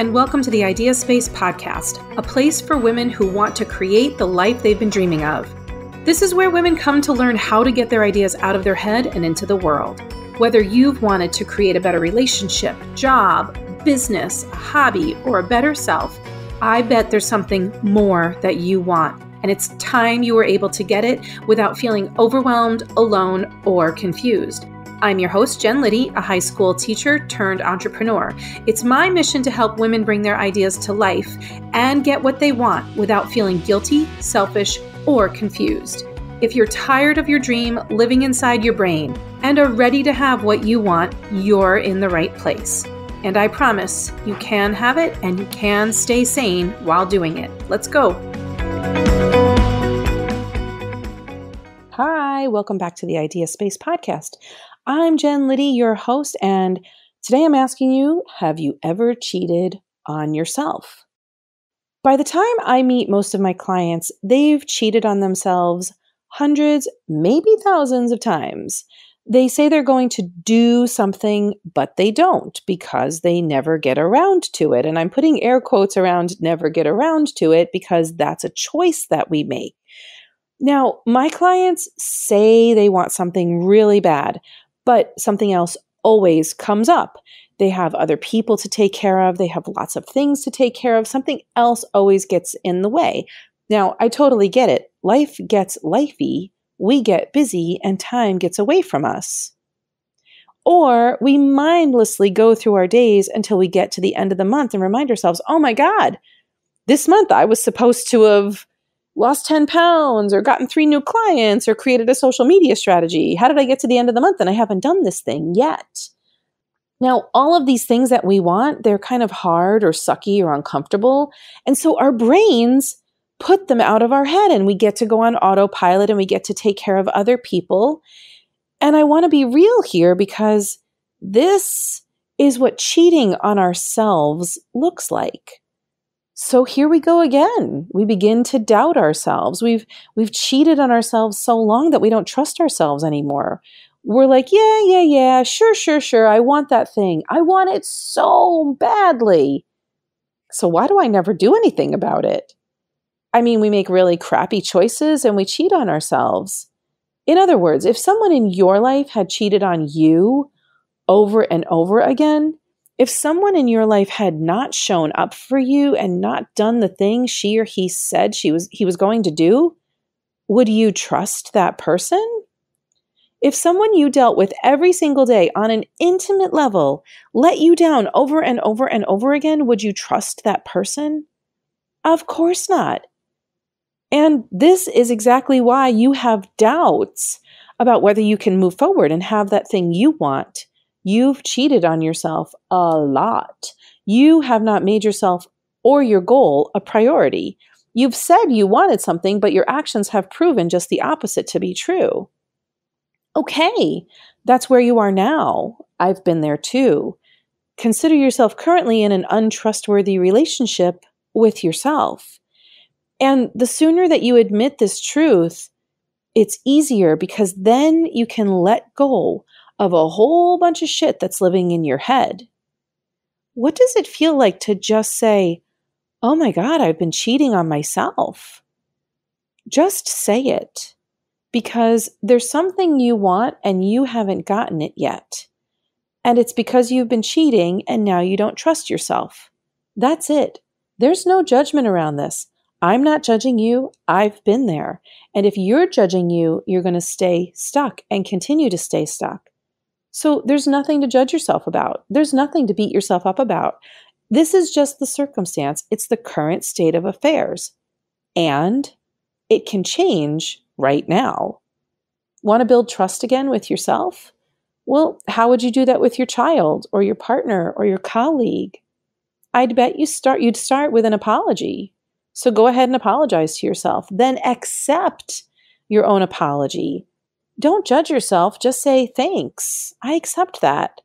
and welcome to the Idea Space Podcast, a place for women who want to create the life they've been dreaming of. This is where women come to learn how to get their ideas out of their head and into the world. Whether you've wanted to create a better relationship, job, business, a hobby, or a better self, I bet there's something more that you want, and it's time you were able to get it without feeling overwhelmed, alone, or confused. I'm your host, Jen Liddy, a high school teacher turned entrepreneur. It's my mission to help women bring their ideas to life and get what they want without feeling guilty, selfish, or confused. If you're tired of your dream living inside your brain and are ready to have what you want, you're in the right place. And I promise you can have it and you can stay sane while doing it. Let's go. Hi, welcome back to the Idea Space Podcast. I'm Jen Liddy, your host, and today I'm asking you, have you ever cheated on yourself? By the time I meet most of my clients, they've cheated on themselves hundreds, maybe thousands of times. They say they're going to do something, but they don't because they never get around to it. And I'm putting air quotes around never get around to it because that's a choice that we make. Now, my clients say they want something really bad, but something else always comes up. They have other people to take care of. They have lots of things to take care of. Something else always gets in the way. Now, I totally get it. Life gets lifey. We get busy and time gets away from us. Or we mindlessly go through our days until we get to the end of the month and remind ourselves, oh my God, this month I was supposed to have lost 10 pounds or gotten 3 new clients or created a social media strategy. How did I get to the end of the month and I haven't done this thing yet? Now, all of these things that we want, they're kind of hard or sucky or uncomfortable. And so our brains put them out of our head and we get to go on autopilot and we get to take care of other people. And I want to be real here because this is what cheating on ourselves looks like. So here we go again. We begin to doubt ourselves. We've cheated on ourselves so long that we don't trust ourselves anymore. We're like, yeah, sure. I want that thing. I want it so badly. So why do I never do anything about it? I mean, we make really crappy choices and we cheat on ourselves. In other words, if someone in your life had cheated on you over and over again, if someone in your life had not shown up for you and not done the thing she or he said he was going to do, would you trust that person? If someone you dealt with every single day on an intimate level let you down over and over and over again, would you trust that person? Of course not. And this is exactly why you have doubts about whether you can move forward and have that thing you want. You've cheated on yourself a lot. You have not made yourself or your goal a priority. You've said you wanted something, but your actions have proven just the opposite to be true. Okay, that's where you are now. I've been there too. Consider yourself currently in an untrustworthy relationship with yourself. And the sooner that you admit this truth, it's easier because then you can let go of a whole bunch of shit that's living in your head. What does it feel like to just say, oh my God, I've been cheating on myself? Just say it, because there's something you want and you haven't gotten it yet. And it's because you've been cheating and now you don't trust yourself. That's it. There's no judgment around this. I'm not judging you. I've been there. And if you're judging you, you're going to stay stuck and continue to stay stuck. So there's nothing to judge yourself about. There's nothing to beat yourself up about. This is just the circumstance. It's the current state of affairs. And it can change right now. Want to build trust again with yourself? Well, how would you do that with your child or your partner or your colleague? I'd bet you'd start with an apology. So go ahead and apologize to yourself. Then accept your own apology. Don't judge yourself. Just say, thanks. I accept that.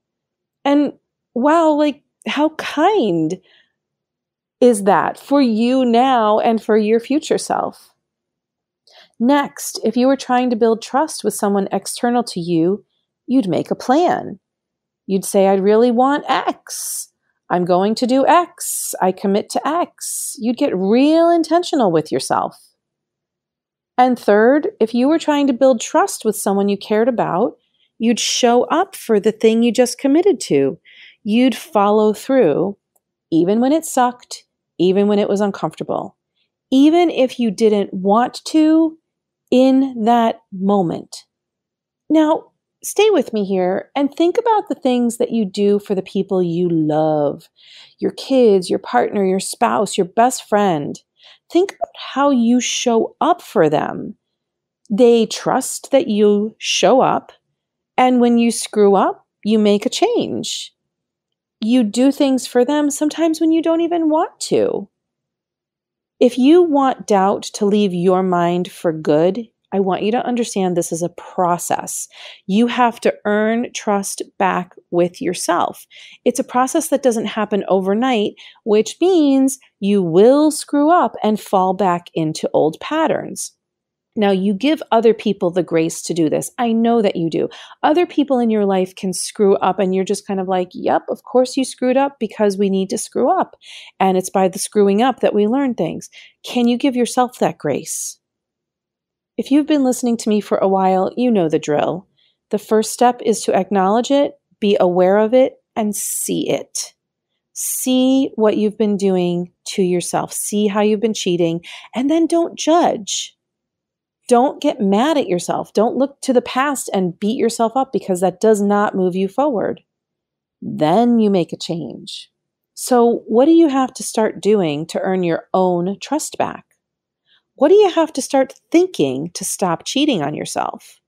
And wow, like how kind is that for you now and for your future self? Next, if you were trying to build trust with someone external to you, you'd make a plan. You'd say, I really want X. I'm going to do X. I commit to X. You'd get real intentional with yourself. And third, if you were trying to build trust with someone you cared about, you'd show up for the thing you just committed to. You'd follow through, even when it sucked, even when it was uncomfortable, even if you didn't want to in that moment. Now, stay with me here and think about the things that you do for the people you love, your kids, your partner, your spouse, your best friend. Think about how you show up for them. They trust that you show up, and when you screw up, you make a change. You do things for them sometimes when you don't even want to. If you want doubt to leave your mind for good, I want you to understand this is a process. You have to earn trust back with yourself. It's a process that doesn't happen overnight, which means you will screw up and fall back into old patterns. Now, you give other people the grace to do this. I know that you do. Other people in your life can screw up and you're just kind of like, yep, of course you screwed up because we need to screw up. And it's by the screwing up that we learn things. Can you give yourself that grace? If you've been listening to me for a while, you know the drill. The first step is to acknowledge it, be aware of it, and see it. See what you've been doing to yourself. See how you've been cheating, and then don't judge. Don't get mad at yourself. Don't look to the past and beat yourself up because that does not move you forward. Then you make a change. So what do you have to start doing to earn your own trust back? What do you have to start thinking to stop cheating on yourself?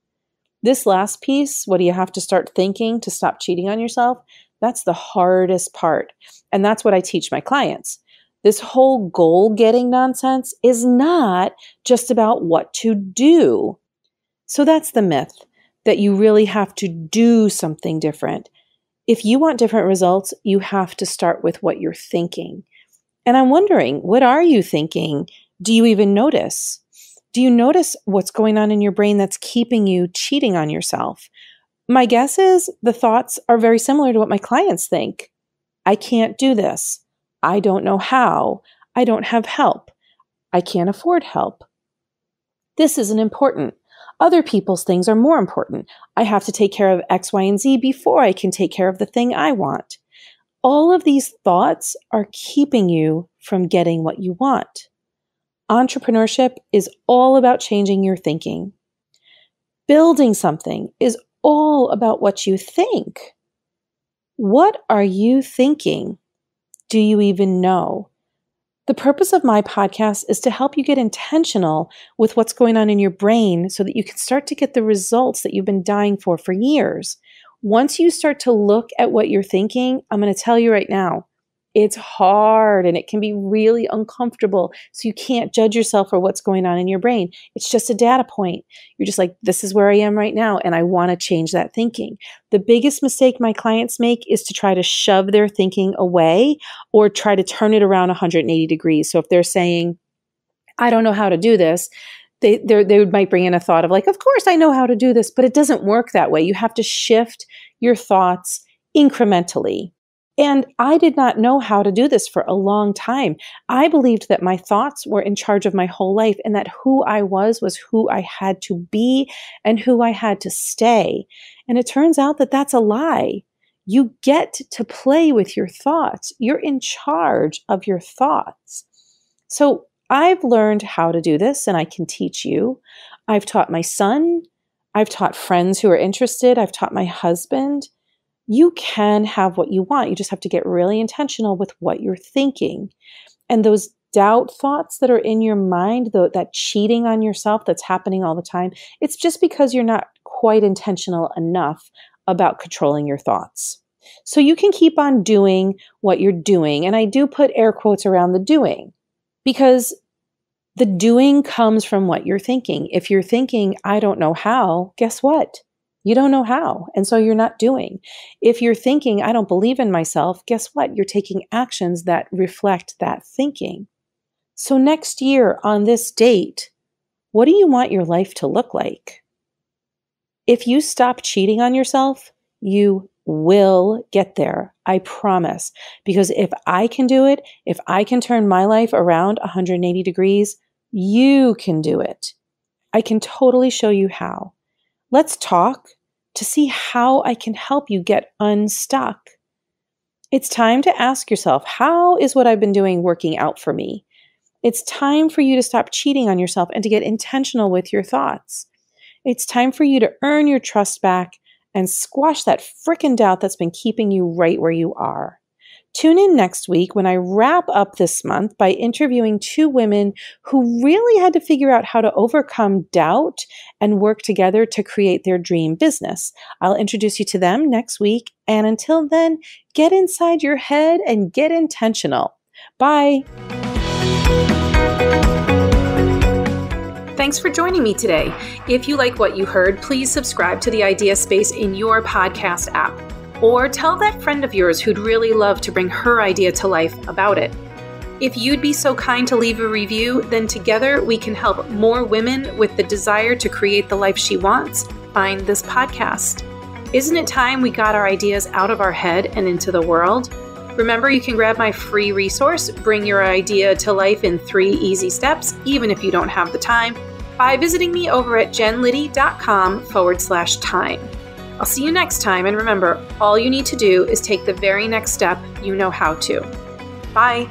This last piece, what do you have to start thinking to stop cheating on yourself? That's the hardest part. And that's what I teach my clients. This whole goal-getting nonsense is not just about what to do. So that's the myth, that you really have to do something different. If you want different results, you have to start with what you're thinking. And I'm wondering, what are you thinking? Do you even notice? Do you notice what's going on in your brain that's keeping you cheating on yourself? My guess is the thoughts are very similar to what my clients think. I can't do this. I don't know how. I don't have help. I can't afford help. This isn't important. Other people's things are more important. I have to take care of X, Y, and Z before I can take care of the thing I want. All of these thoughts are keeping you from getting what you want. Entrepreneurship is all about changing your thinking. Building something is all about what you think. What are you thinking? Do you even know? The purpose of my podcast is to help you get intentional with what's going on in your brain so that you can start to get the results that you've been dying for years. Once you start to look at what you're thinking, I'm going to tell you right now, it's hard and it can be really uncomfortable. So you can't judge yourself for what's going on in your brain. It's just a data point. You're just like, this is where I am right now and I want to change that thinking. The biggest mistake my clients make is to try to shove their thinking away or try to turn it around 180 degrees. So if they're saying, I don't know how to do this, they might bring in a thought of like, of course I know how to do this, but it doesn't work that way. You have to shift your thoughts incrementally. And I did not know how to do this for a long time. I believed that my thoughts were in charge of my whole life and that who I was who I had to be and who I had to stay. And it turns out that that's a lie. You get to play with your thoughts. You're in charge of your thoughts. So I've learned how to do this and I can teach you. I've taught my son. I've taught friends who are interested. I've taught my husband. You can have what you want. You just have to get really intentional with what you're thinking. And those doubt thoughts that are in your mind, that cheating on yourself that's happening all the time, it's just because you're not quite intentional enough about controlling your thoughts. So you can keep on doing what you're doing. And I do put air quotes around the doing because the doing comes from what you're thinking. If you're thinking, I don't know how, guess what? You don't know how, and so you're not doing. If you're thinking, I don't believe in myself, guess what? You're taking actions that reflect that thinking. So next year on this date, what do you want your life to look like? If you stop cheating on yourself, you will get there. I promise. Because if I can do it, if I can turn my life around 180 degrees, you can do it. I can totally show you how. Let's talk to see how I can help you get unstuck. It's time to ask yourself, how is what I've been doing working out for me? It's time for you to stop cheating on yourself and to get intentional with your thoughts. It's time for you to earn your trust back and squash that frickin' doubt that's been keeping you right where you are. Tune in next week when I wrap up this month by interviewing two women who really had to figure out how to overcome doubt and work together to create their dream business. I'll introduce you to them next week. And until then, get inside your head and get intentional. Bye. Thanks for joining me today. If you like what you heard, please subscribe to the Idea Space in your podcast app, or tell that friend of yours who'd really love to bring her idea to life about it. If you'd be so kind to leave a review, then together we can help more women with the desire to create the life she wants find this podcast. Isn't it time we got our ideas out of our head and into the world? Remember, you can grab my free resource, Bring Your Idea to Life in 3 Easy Steps, even if you don't have the time, by visiting me over at jenliddy.com/time. I'll see you next time, and remember, all you need to do is take the very next step you know how to. Bye.